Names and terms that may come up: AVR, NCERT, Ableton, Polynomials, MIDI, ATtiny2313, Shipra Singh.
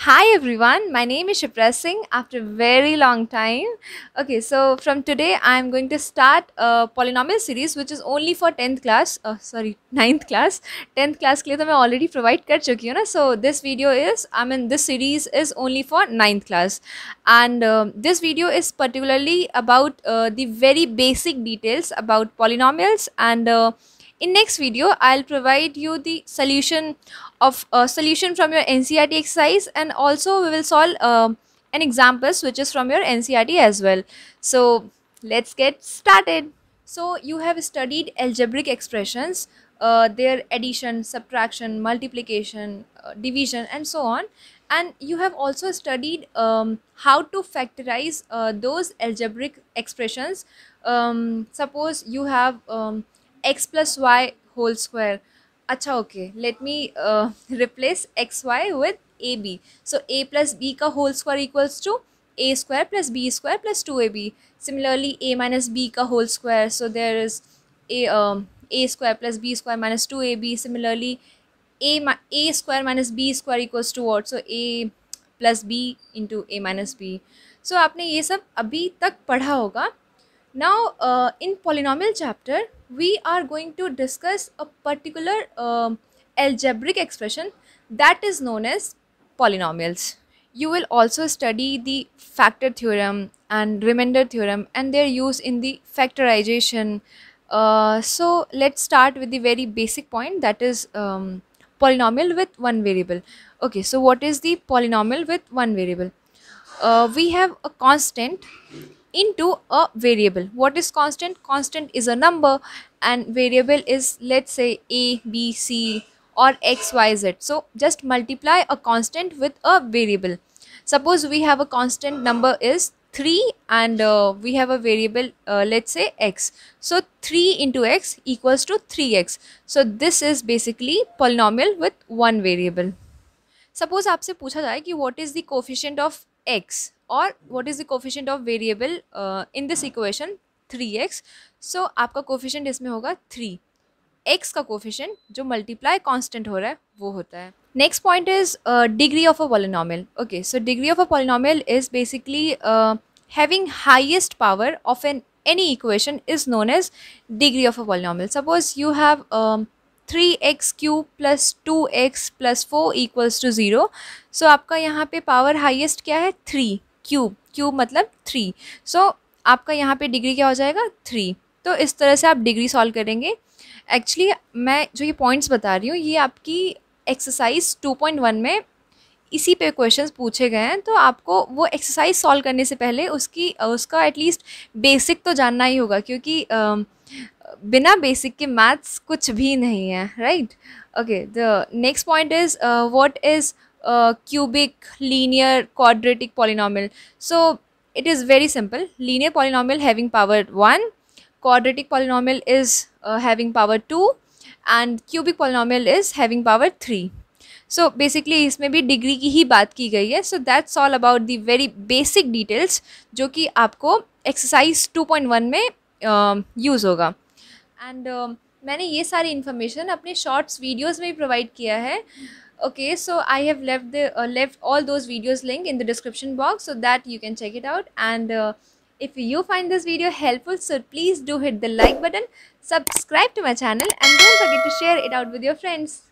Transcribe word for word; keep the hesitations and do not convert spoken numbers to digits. Hi everyone, my name is Shipra Singh after a very long time. Okay, so from today I am going to start a polynomial series which is only for tenth class, oh, sorry ninth class. tenth class ke liye to main already provide kar chuki hu na. So this video is, I mean this series is only for ninth class, and uh, this video is particularly about uh, the very basic details about polynomials, and uh, in next video, I'll provide you the solution of uh, solution from your N C E R T exercise, and also we will solve uh, an example which is from your N C E R T as well. So let's get started. So you have studied algebraic expressions, uh, their addition, subtraction, multiplication, uh, division, and so on. And you have also studied um, how to factorize uh, those algebraic expressions. Um, suppose you have um, x plus y whole square. Acha, okay, let me uh, replace xy with ab. So a plus b ka whole square equals to a square plus b square plus two a b. Similarly, a minus b ka whole square. So there is a um, a square plus b square minus two a b. Similarly, a, a square minus b square equals to what? So a plus b into a minus b. So आपने ये सब अभी तक पढ़ा होगा. Now uh, in polynomial chapter we are going to discuss a particular uh, algebraic expression that is known as polynomials. You will also study the factor theorem and remainder theorem and their use in the factorization. Uh, so let's start with the very basic point, that is um, polynomial with one variable. Okay, so what is the polynomial with one variable? Uh, we have a constant into a variable. What is constant? Constant is a number and variable is, let's say, a, b, c or x, y, z. So just multiply a constant with a variable. Suppose we have a constant number is three and uh, we have a variable, uh, let's say x. So three into x equals to three x. So this is basically polynomial with one variable. Suppose aapse pucha jaye ki what is the coefficient of x? और what is the coefficient of variable uh, in this equation three x. So आपका coefficient इसमें होगा three. x का coefficient जो multiply constant हो रहा है वो होता है. Next point is uh, degree of a polynomial. Okay, so degree of a polynomial is basically uh, having highest power of an any equation is known as degree of a polynomial. Suppose you have um, three x cube plus two x plus four equals to zero. So आपका यहाँ पे power highest क्या है? three. Cube cube मतलब three. So so, आपका यहाँ पे degree क्या हो जाएगा? three. तो इस तरह से आप डिग्री सॉल्व करेंगे. एक्चुअली मैं जो ये पॉइंट्स बता रही हूँ ये आपकी एक्सरसाइज टू पॉइंट वन में इसी पे क्वेश्चंस पूछे गए हैं, तो आपको वो एक्सरसाइज सॉल्व करने से पहले उसकी उसका एटलीस्ट बेसिक तो जानना ही होगा, क्योंकि आ, बिना बेसिक के मैथ्स कुछ भी नहीं है, right. Okay, the next point is what is Uh, cubic, linear, quadratic polynomial. So it is very simple. Linear polynomial having power one, quadratic polynomial is uh, having power two, and cubic polynomial is having power three. So basically इसमें भी degree की ही बात की गई है. So that's all about the very basic details जो कि आपको exercise two point one में uh, use होगा. And uh, मैंने ये सारी information अपने shorts videos में भी provide किया है. Okay, so I have left the uh, left all those videos link in the description box so that you can check it out. And uh, if you find this video helpful, so please do hit the like button, subscribe to my channel, and don't forget to share it out with your friends.